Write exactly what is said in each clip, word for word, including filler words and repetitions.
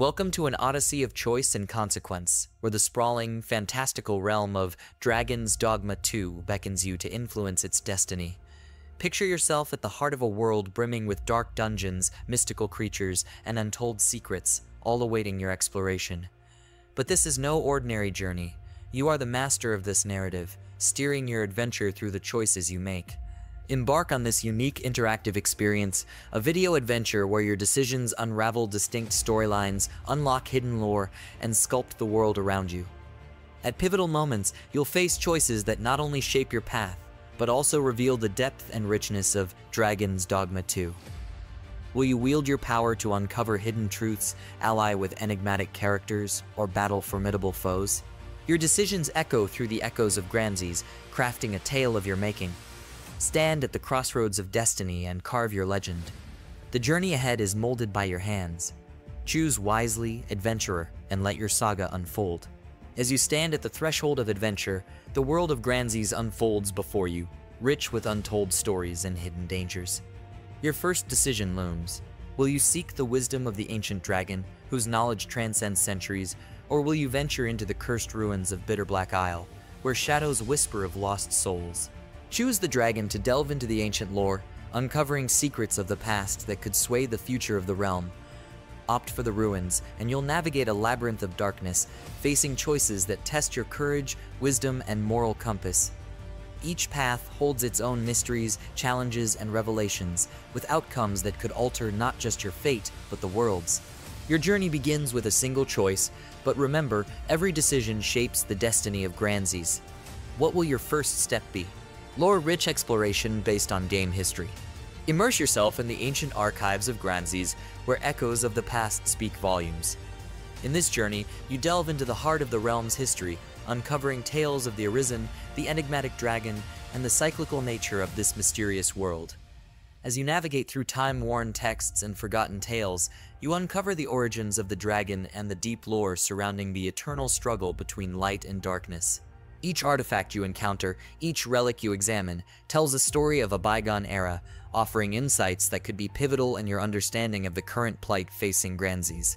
Welcome to an odyssey of choice and consequence, where the sprawling, fantastical realm of Dragon's Dogma two beckons you to influence its destiny. Picture yourself at the heart of a world brimming with dark dungeons, mystical creatures, and untold secrets, all awaiting your exploration. But this is no ordinary journey. You are the master of this narrative, steering your adventure through the choices you make. Embark on this unique interactive experience, a video adventure where your decisions unravel distinct storylines, unlock hidden lore, and sculpt the world around you. At pivotal moments, you'll face choices that not only shape your path, but also reveal the depth and richness of Dragon's Dogma two. Will you wield your power to uncover hidden truths, ally with enigmatic characters, or battle formidable foes? Your decisions echo through the echoes of Gransys, crafting a tale of your making. Stand at the crossroads of destiny and carve your legend. The journey ahead is molded by your hands. Choose wisely, adventurer, and let your saga unfold. As you stand at the threshold of adventure, the world of Gransys unfolds before you, rich with untold stories and hidden dangers. Your first decision looms. Will you seek the wisdom of the ancient dragon, whose knowledge transcends centuries, or will you venture into the cursed ruins of Bitter Black Isle, where shadows whisper of lost souls? Choose the dragon to delve into the ancient lore, uncovering secrets of the past that could sway the future of the realm. Opt for the ruins, and you'll navigate a labyrinth of darkness, facing choices that test your courage, wisdom, and moral compass. Each path holds its own mysteries, challenges, and revelations, with outcomes that could alter not just your fate, but the world's. Your journey begins with a single choice, but remember, every decision shapes the destiny of Gransys. What will your first step be? Lore-rich exploration based on game history. Immerse yourself in the ancient archives of Gransys, where echoes of the past speak volumes. In this journey, you delve into the heart of the realm's history, uncovering tales of the Arisen, the enigmatic dragon, and the cyclical nature of this mysterious world. As you navigate through time-worn texts and forgotten tales, you uncover the origins of the dragon and the deep lore surrounding the eternal struggle between light and darkness. Each artifact you encounter, each relic you examine, tells a story of a bygone era, offering insights that could be pivotal in your understanding of the current plight facing Gransys.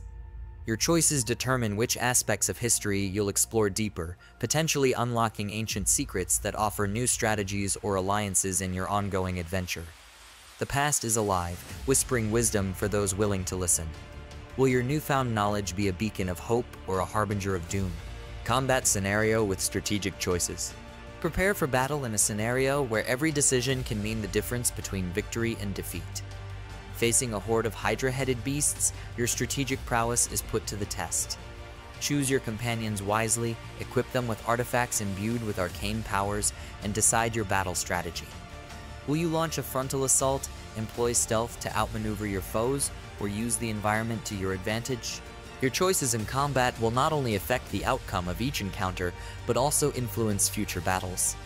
Your choices determine which aspects of history you'll explore deeper, potentially unlocking ancient secrets that offer new strategies or alliances in your ongoing adventure. The past is alive, whispering wisdom for those willing to listen. Will your newfound knowledge be a beacon of hope or a harbinger of doom? Combat scenario with strategic choices. Prepare for battle in a scenario where every decision can mean the difference between victory and defeat. Facing a horde of Hydra-headed beasts, your strategic prowess is put to the test. Choose your companions wisely, equip them with artifacts imbued with arcane powers, and decide your battle strategy. Will you launch a frontal assault, employ stealth to outmaneuver your foes, or use the environment to your advantage? Your choices in combat will not only affect the outcome of each encounter, but also influence future battles.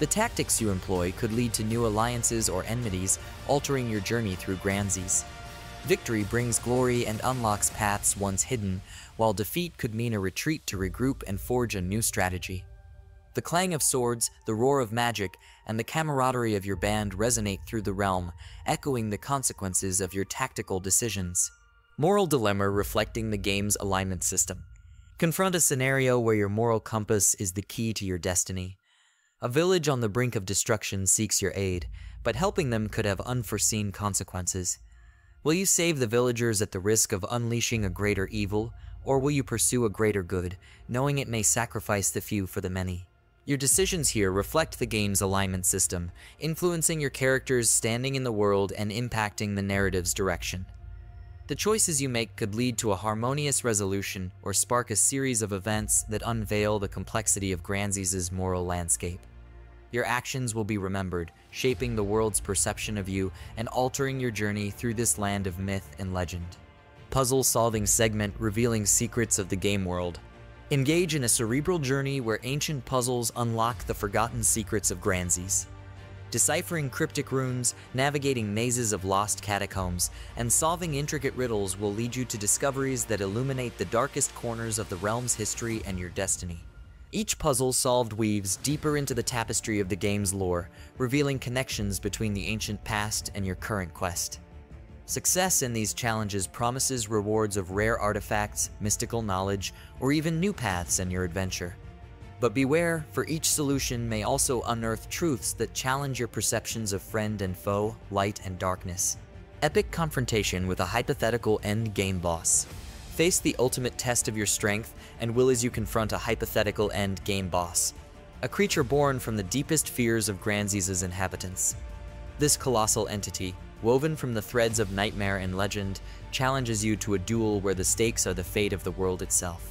The tactics you employ could lead to new alliances or enmities, altering your journey through Gransys. Victory brings glory and unlocks paths once hidden, while defeat could mean a retreat to regroup and forge a new strategy. The clang of swords, the roar of magic, and the camaraderie of your band resonate through the realm, echoing the consequences of your tactical decisions. Moral dilemma reflecting the game's alignment system. Confront a scenario where your moral compass is the key to your destiny. A village on the brink of destruction seeks your aid, but helping them could have unforeseen consequences. Will you save the villagers at the risk of unleashing a greater evil, or will you pursue a greater good, knowing it may sacrifice the few for the many? Your decisions here reflect the game's alignment system, influencing your character's standing in the world and impacting the narrative's direction. The choices you make could lead to a harmonious resolution or spark a series of events that unveil the complexity of Gransys' moral landscape. Your actions will be remembered, shaping the world's perception of you and altering your journey through this land of myth and legend. Puzzle-solving segment revealing secrets of the game world. Engage in a cerebral journey where ancient puzzles unlock the forgotten secrets of Gransys. Deciphering cryptic runes, navigating mazes of lost catacombs, and solving intricate riddles will lead you to discoveries that illuminate the darkest corners of the realm's history and your destiny. Each puzzle solved weaves deeper into the tapestry of the game's lore, revealing connections between the ancient past and your current quest. Success in these challenges promises rewards of rare artifacts, mystical knowledge, or even new paths in your adventure. But beware, for each solution may also unearth truths that challenge your perceptions of friend and foe, light and darkness. Epic confrontation with a hypothetical end-game boss. Face the ultimate test of your strength and will as you confront a hypothetical end-game boss, a creature born from the deepest fears of Gransys' inhabitants. This colossal entity, woven from the threads of nightmare and legend, challenges you to a duel where the stakes are the fate of the world itself.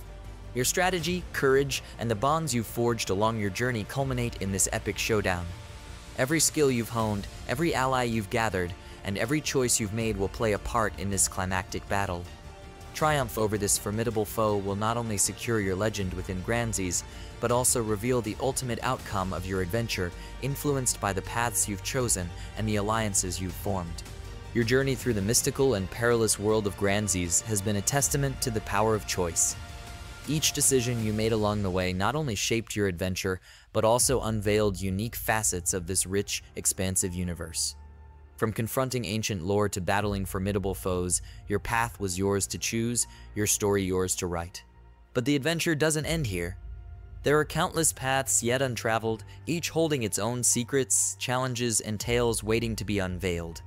Your strategy, courage, and the bonds you've forged along your journey culminate in this epic showdown. Every skill you've honed, every ally you've gathered, and every choice you've made will play a part in this climactic battle. Triumph over this formidable foe will not only secure your legend within Gransys, but also reveal the ultimate outcome of your adventure, influenced by the paths you've chosen and the alliances you've formed. Your journey through the mystical and perilous world of Gransys has been a testament to the power of choice. Each decision you made along the way not only shaped your adventure, but also unveiled unique facets of this rich, expansive universe. From confronting ancient lore to battling formidable foes, your path was yours to choose, your story yours to write. But the adventure doesn't end here. There are countless paths yet untraveled, each holding its own secrets, challenges, and tales waiting to be unveiled.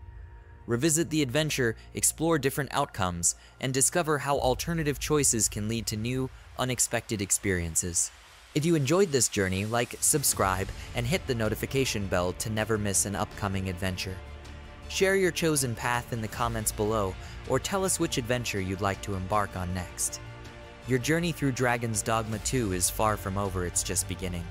Revisit the adventure, explore different outcomes, and discover how alternative choices can lead to new, unexpected experiences. If you enjoyed this journey, like, subscribe, and hit the notification bell to never miss an upcoming adventure. Share your chosen path in the comments below, or tell us which adventure you'd like to embark on next. Your journey through Dragon's Dogma two is far from over, it's just beginning.